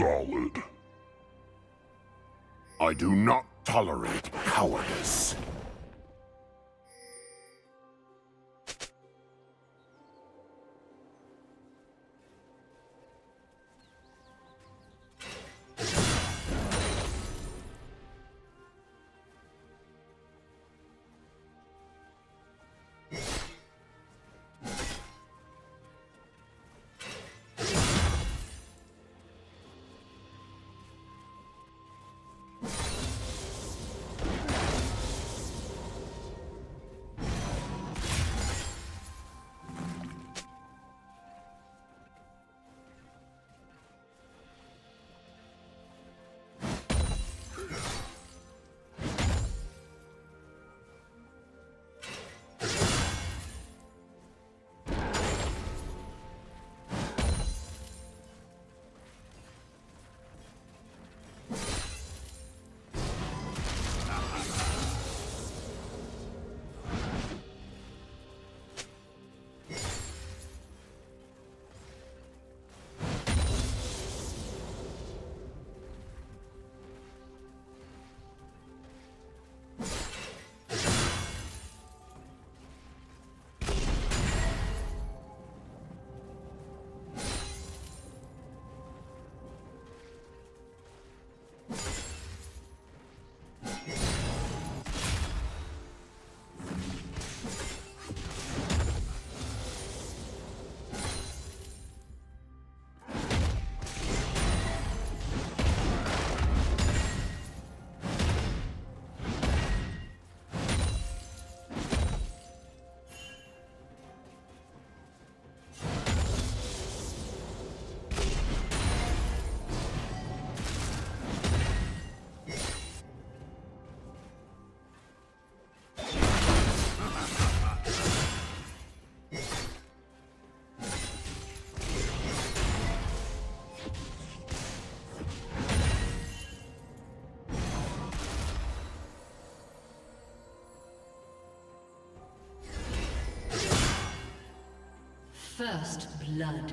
solid. I do not tolerate cowardice. First blood.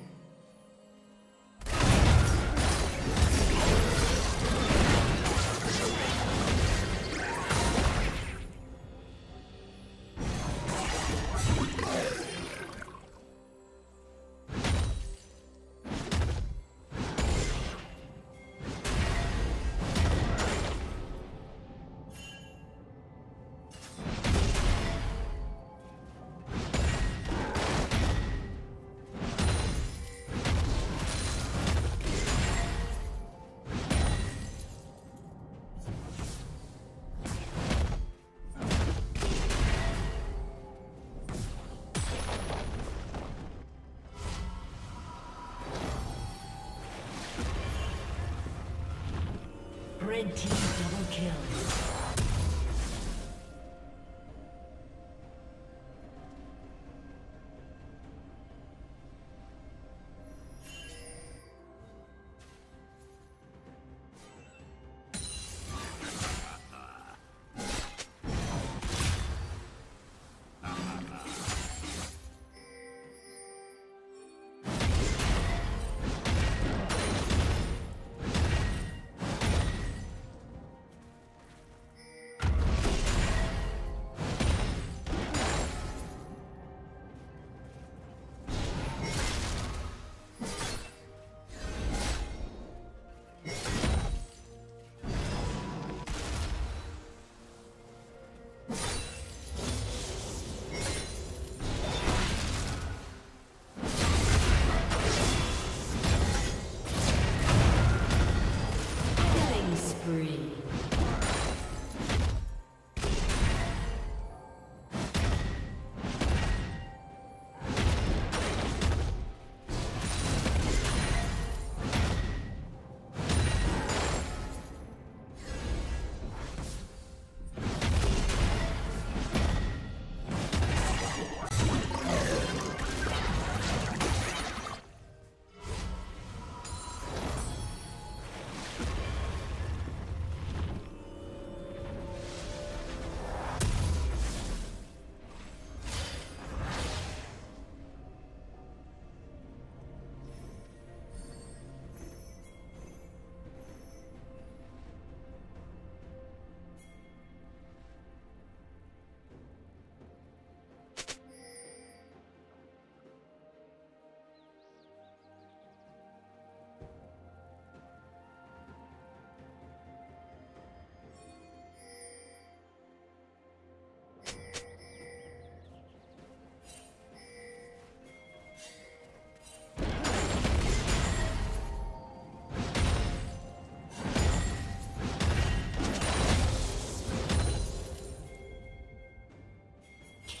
Red team double kill.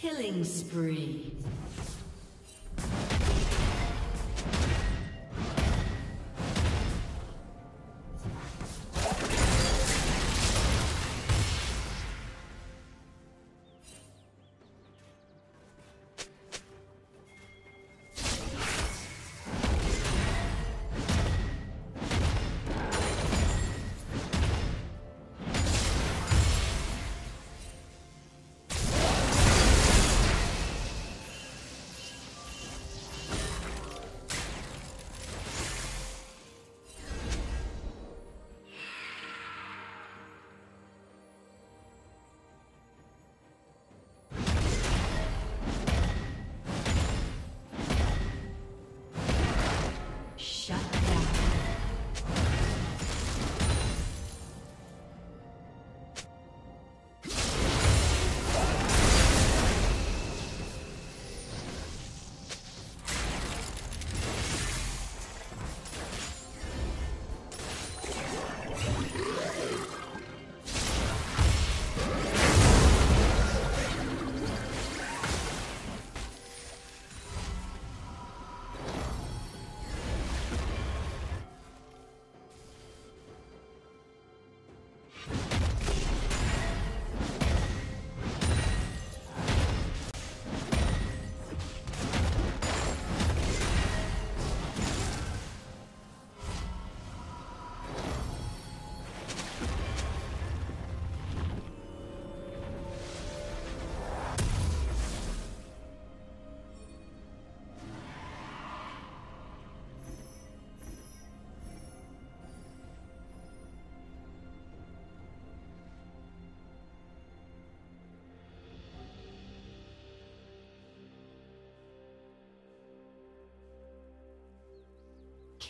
Killing spree.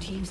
Team's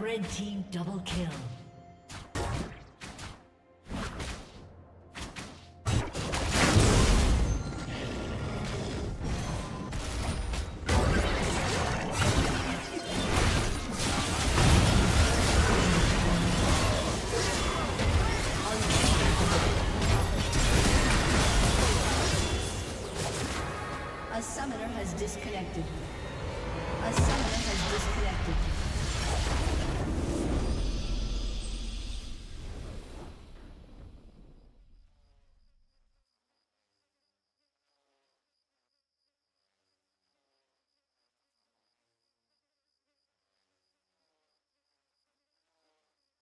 Red team double kill. A summoner has disconnected. A summoner